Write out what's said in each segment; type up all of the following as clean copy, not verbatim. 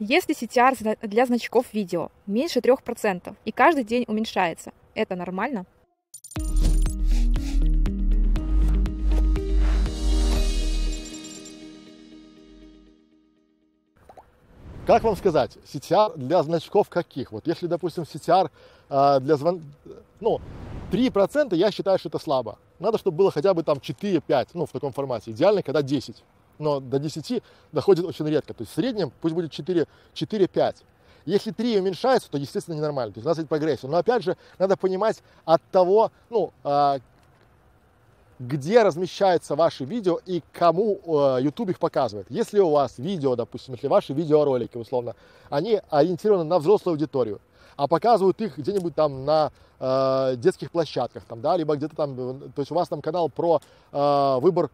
Если CTR для значков видео меньше 3% и каждый день уменьшается, это нормально? Как вам сказать, CTR для значков каких? Вот если, допустим, CTR для звонка, ну, 3% я считаю, что это слабо. Надо, чтобы было хотя бы там 4-5, ну, в таком формате. Идеально, когда 10. Но до 10 доходит очень редко. То есть в среднем пусть будет 4-5. Если 3 уменьшается, то, естественно, ненормально. То есть у нас есть прогрессия. Но, опять же, надо понимать от того, ну, где размещаются ваши видео и кому YouTube их показывает. Если у вас видео, допустим, если ваши видеоролики, условно, они ориентированы на взрослую аудиторию, а показывают их где-нибудь там на детских площадках, там, да, либо где-то там, то есть у вас там канал про выбор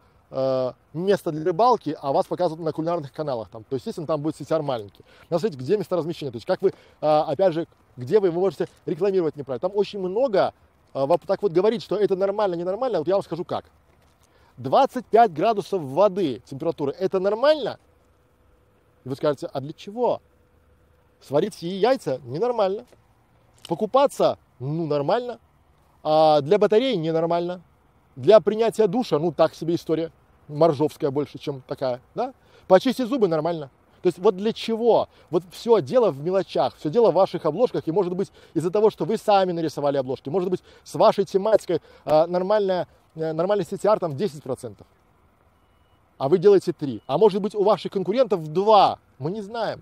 места для рыбалки, а вас показывают на кулинарных каналах, там, то есть, естественно, там будет CTR маленький. Надо смотреть, где места размещения, то есть как вы, опять же, где вы можете рекламировать неправильно. Там очень много... Так вот говорить, что это нормально, ненормально, вот я вам скажу как. 25 градусов воды температуры, это нормально? И вы скажете, а для чего? Сварить яйца ненормально. Покупаться, ну, нормально. А для батареи ненормально. Для принятия душа, ну, так себе история. Моржовская больше, чем такая, да? Почистить зубы нормально. То есть вот для чего? Вот все дело в мелочах, все дело в ваших обложках. И может быть из-за того, что вы сами нарисовали обложки, может быть с вашей тематикой нормальный CTR там 10%, а вы делаете 3%. А может быть у ваших конкурентов 2%, мы не знаем.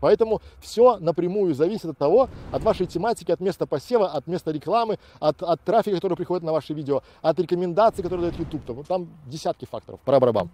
Поэтому все напрямую зависит от того, от вашей тематики, от места посева, от места рекламы, от трафика, который приходит на ваши видео, от рекомендаций, которые дает YouTube. Там десятки факторов. Пора-барабам.